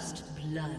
First blood.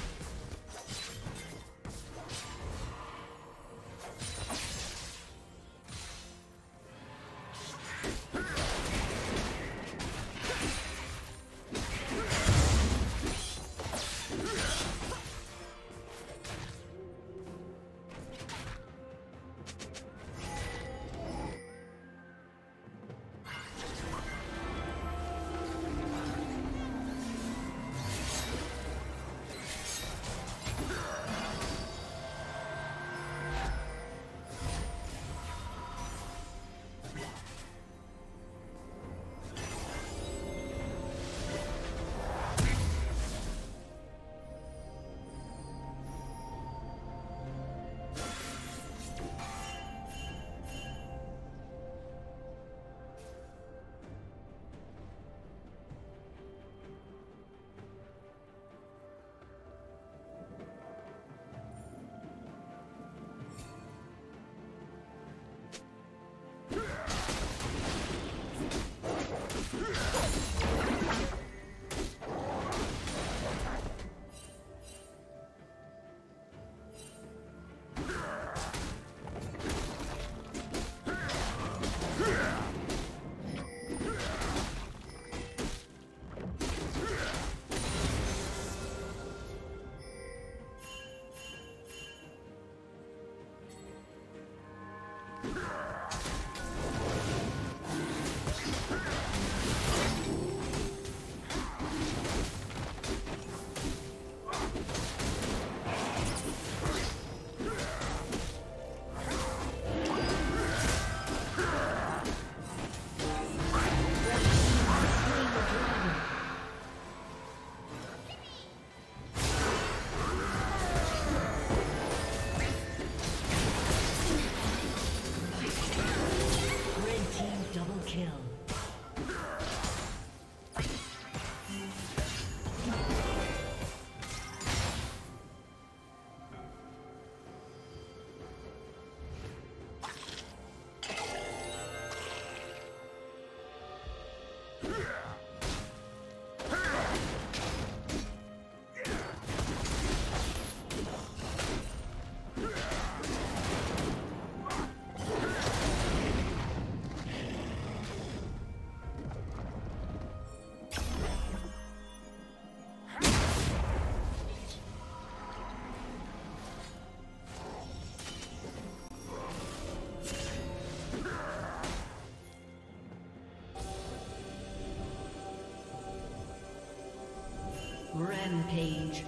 Rampage.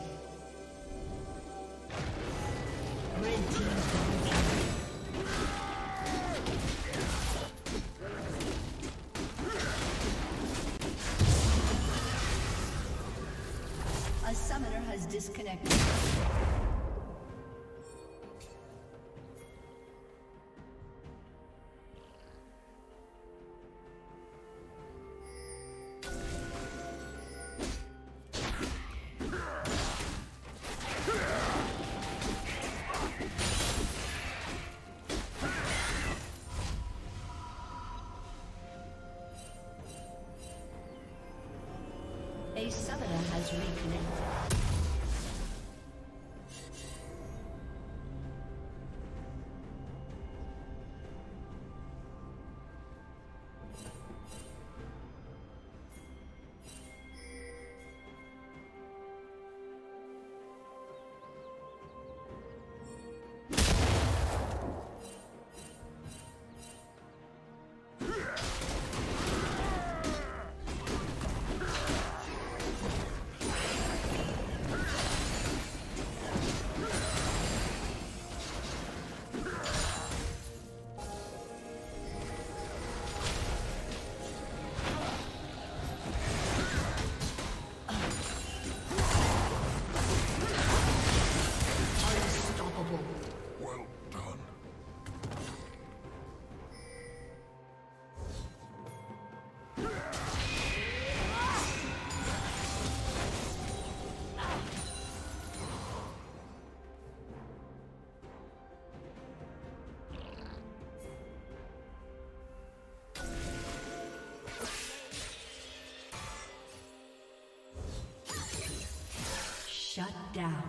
Red team's double kill. has disconnected. A summoner has reconnected. Shut down.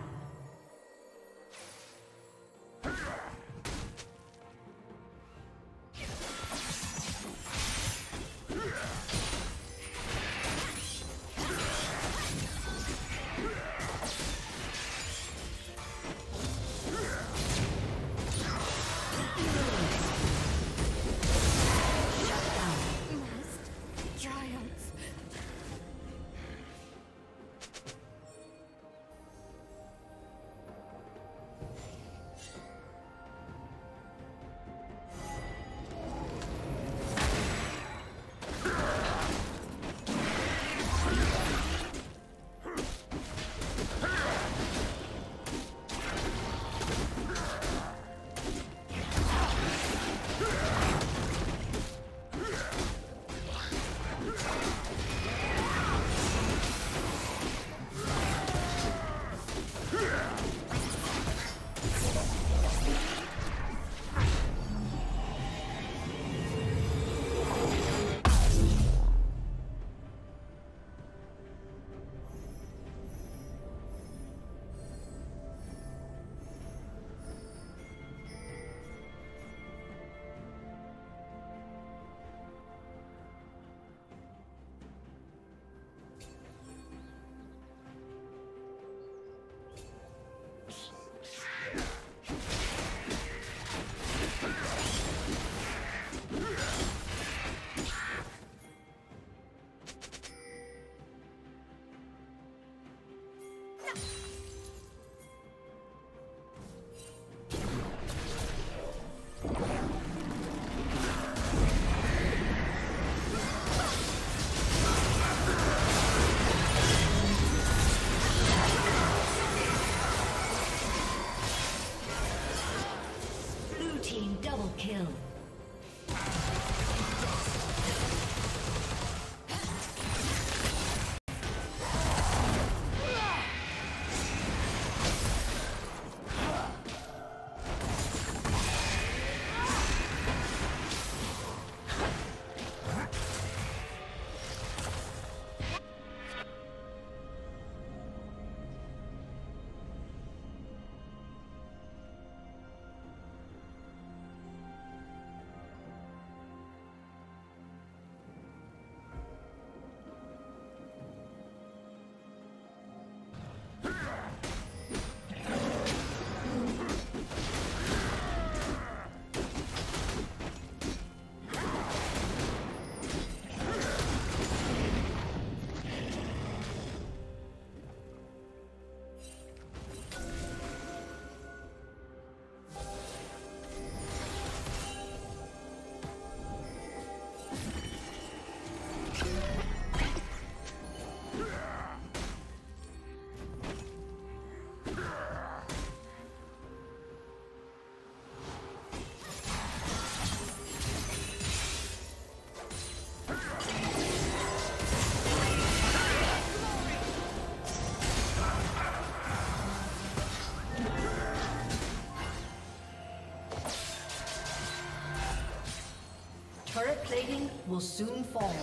Turret plating will soon fall.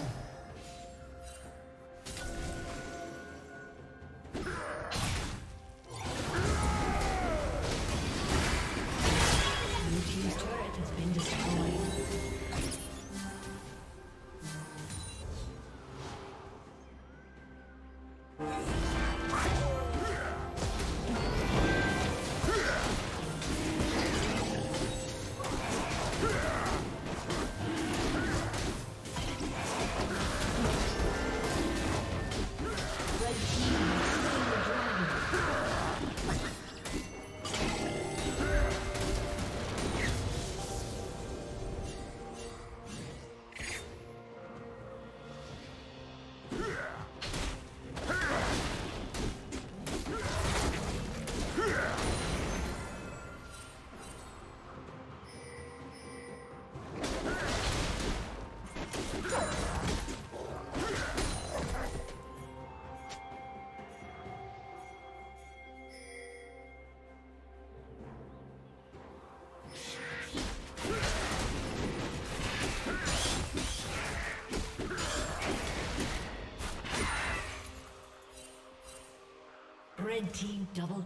Red team double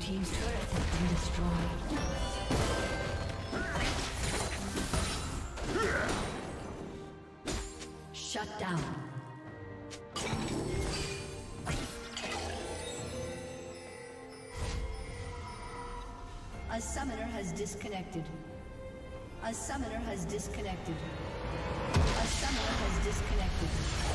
Team's turret has been destroyed. Shut down. A summoner has disconnected. A summoner has disconnected. A summoner has disconnected.